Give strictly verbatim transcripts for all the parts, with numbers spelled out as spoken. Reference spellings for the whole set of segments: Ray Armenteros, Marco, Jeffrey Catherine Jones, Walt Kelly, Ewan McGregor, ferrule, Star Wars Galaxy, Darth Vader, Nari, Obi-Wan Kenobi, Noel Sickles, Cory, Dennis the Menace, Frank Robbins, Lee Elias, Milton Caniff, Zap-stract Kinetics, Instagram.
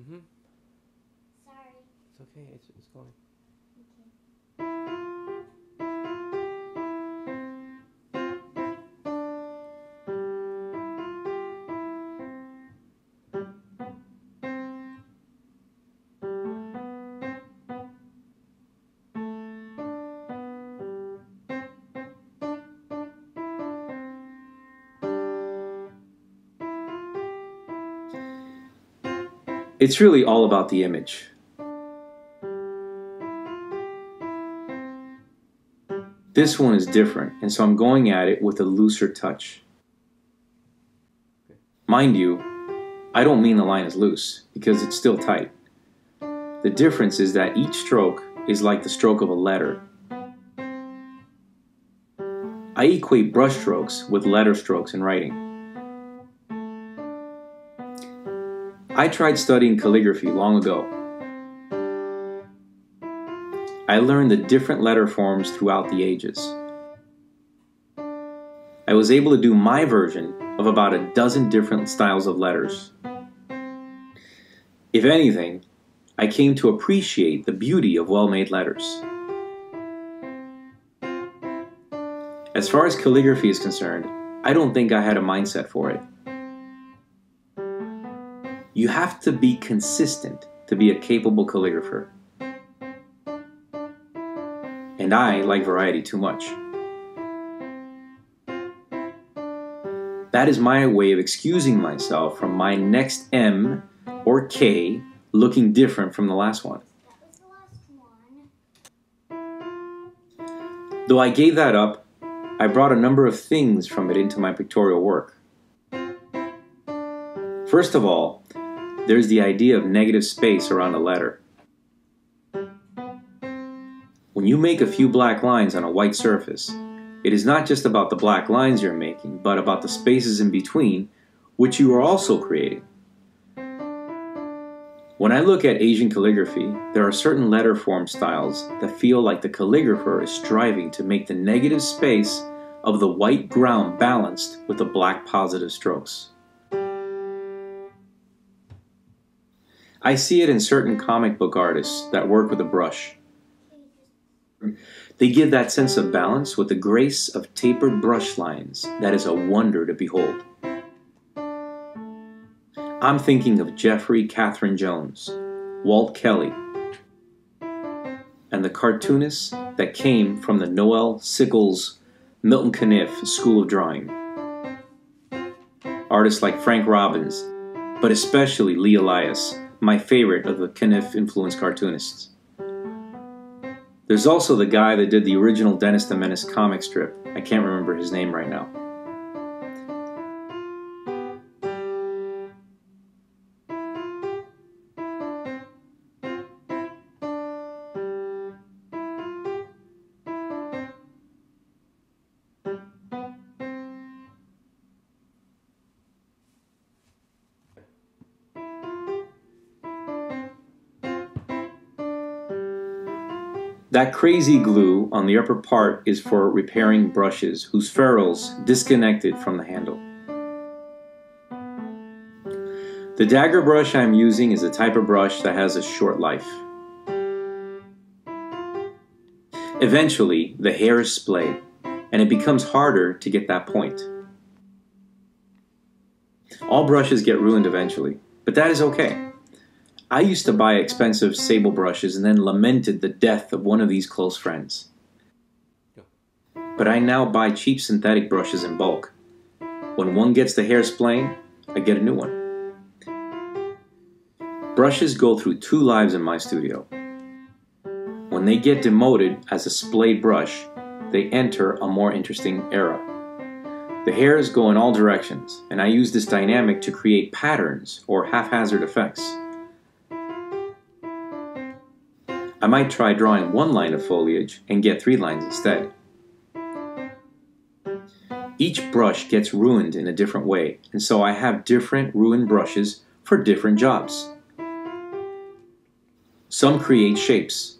Mm-hmm. Sorry. It's okay. It's, it's going. Okay. It's really all about the image. This one is different, and so I'm going at it with a looser touch. Mind you, I don't mean the line is loose, because it's still tight. The difference is that each stroke is like the stroke of a letter. I equate brush strokes with letter strokes in writing. I tried studying calligraphy long ago. I learned the different letter forms throughout the ages. I was able to do my version of about a dozen different styles of letters. If anything, I came to appreciate the beauty of well-made letters. As far as calligraphy is concerned, I don't think I had a mindset for it. You have to be consistent to be a capable calligrapher. And I like variety too much. That is my way of excusing myself from my next M or K looking different from the last one. That was the last one. Though I gave that up, I brought a number of things from it into my pictorial work. First of all, there's the idea of negative space around a letter. When you make a few black lines on a white surface, it is not just about the black lines you're making, but about the spaces in between, which you are also creating. When I look at Asian calligraphy, there are certain letter form styles that feel like the calligrapher is striving to make the negative space of the white ground balanced with the black positive strokes. I see it in certain comic book artists that work with a brush. They give that sense of balance with the grace of tapered brush lines that is a wonder to behold. I'm thinking of Jeffrey Catherine Jones, Walt Kelly, and the cartoonists that came from the Noel Sickles Milton Caniff School of Drawing. Artists like Frank Robbins, but especially Lee Elias, my favorite of the Caniff-influenced cartoonists. There's also the guy that did the original Dennis the Menace comic strip. I can't remember his name right now. That crazy glue on the upper part is for repairing brushes whose ferrules disconnected from the handle. The dagger brush I'm using is a type of brush that has a short life. Eventually, the hair is splayed, and it becomes harder to get that point. All brushes get ruined eventually, but that is okay. I used to buy expensive sable brushes and then lamented the death of one of these close friends. But I now buy cheap synthetic brushes in bulk. When one gets the hair splaying, I get a new one. Brushes go through two lives in my studio. When they get demoted as a splayed brush, they enter a more interesting era. The hairs go in all directions, and I use this dynamic to create patterns or haphazard effects. I might try drawing one line of foliage and get three lines instead. Each brush gets ruined in a different way, and so I have different ruined brushes for different jobs. Some create shapes.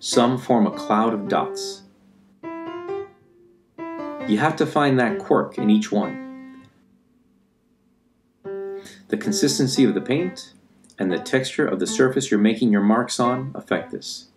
Some form a cloud of dots. You have to find that quirk in each one. The consistency of the paint and the texture of the surface you're making your marks on affect this.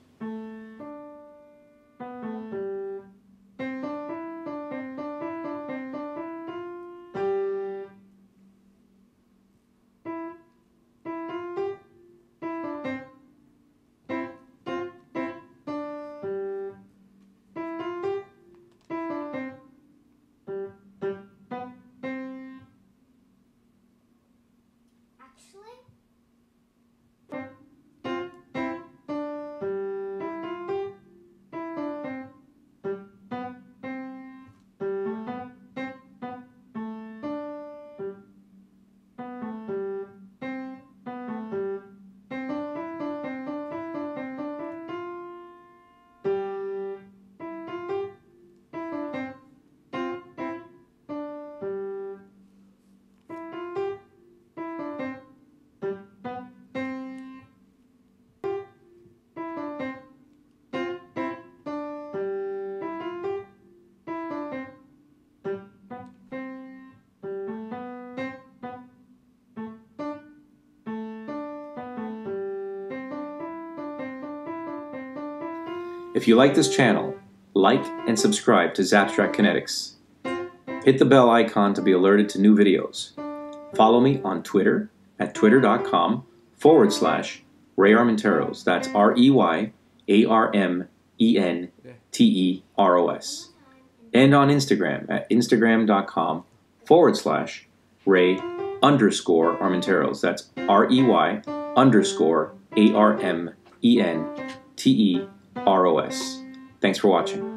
If you like this channel, like and subscribe to Zap-stract Kinetics. Hit the bell icon to be alerted to new videos. Follow me on Twitter at twitter.com forward slash Ray Armenteros. That's R E Y A R M E N T E R O S. And on Instagram at instagram.com forward slash Ray underscore Armenteros. That's R E Y underscore A R M E N T E R O S. Thanks for watching.